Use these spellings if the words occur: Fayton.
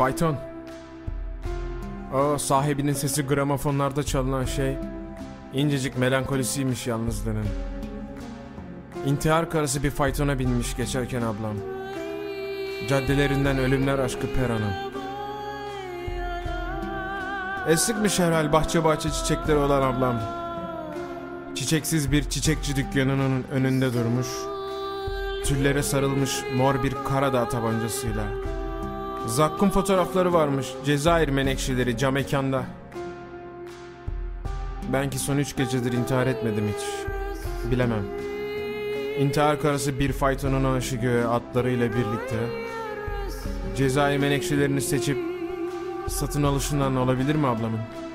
Fayton. O sahibinin sesi gramofonlarda çalınan şey. İncecik melankolisiymiş yalnızlığının. İntihar karısı bir faytona binmiş geçerken ablam. Caddelerinden ölümler aşkı peranın. Eslikmiş herhal bahçe bahçe çiçekleri olan ablam. Çiçeksiz bir çiçekçi dükkanının önünde durmuş. Tüllere sarılmış mor bir Karadağ tabancasıyla. Zakkum fotoğrafları varmış Cezayir menekşeleri cam mekanda. Ben ki son 3 gecedir intihar etmedim hiç. Bilemem. İntihar karısı bir faytonun aşı göğe atlarıyla birlikte Cezayir menekşelerini seçip satın alışından olabilir mi ablamın?